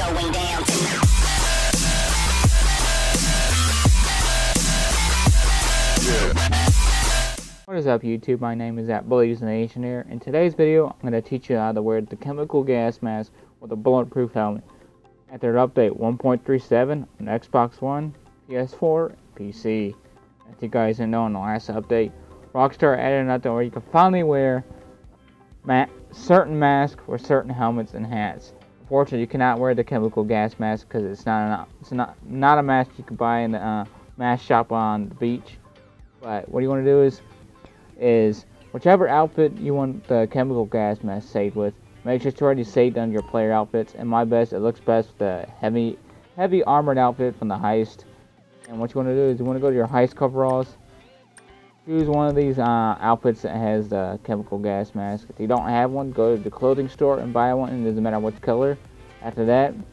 going down tonight. What is up, YouTube? My name is @BulliesNation here. In today's video, I'm going to teach you how to wear the chemical gas mask with a bulletproof helmet. After update 1.37 on Xbox One, PS4, and PC. As you guys didn't know, in the last update, Rockstar added an update where you can finally wear certain masks or certain helmets and hats. Unfortunately, you cannot wear the chemical gas mask because it's not a mask you can buy in the mask shop on the beach. But what you want to do is whichever outfit you want the chemical gas mask saved with, make sure it's already saved under your player outfits. In my best, it looks best with the heavy armored outfit from the heist. And what you want to do is you want to go to your heist coveralls, choose one of these outfits that has the chemical gas mask. If you don't have one, go to the clothing store and buy one, and it doesn't matter what color. After that, you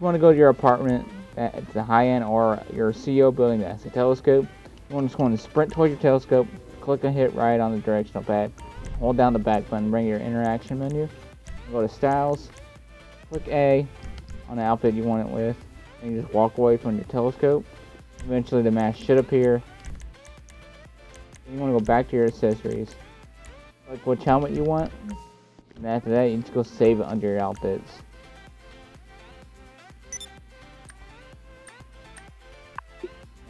want to go to your apartment at the high end or your CO building that has a telescope. You want to just want to sprint towards your telescope, click and hit right on the directional pad, hold down the back button, bring your interaction menu, go to styles, click A on the outfit you want it with, and you just walk away from your telescope. Eventually the mask should appear. You want to go back to your accessories, click which helmet you want, and after that you just go save it under your outfits.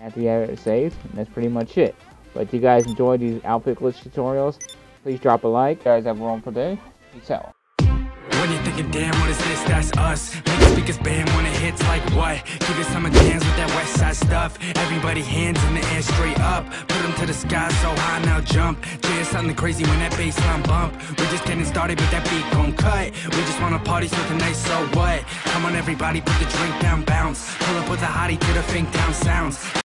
After you have it saved, and that's pretty much it. But if you guys enjoyed these outfit glitch tutorials, please drop a like. You guys have one for day. Peace out. When you thinking, damn, what is this? That's us. Make the speakers bam when it hits like what? Keep the summer jams with that West Side stuff. Everybody hands in the air straight up. Put them to the sky so high now jump. Jam something crazy when that bass line bump. We're just getting started but that beat gon' cut. We just wanna party so tonight, so what? Come on everybody, put the drink down, bounce. Pull up with a hottie to the fink down sounds.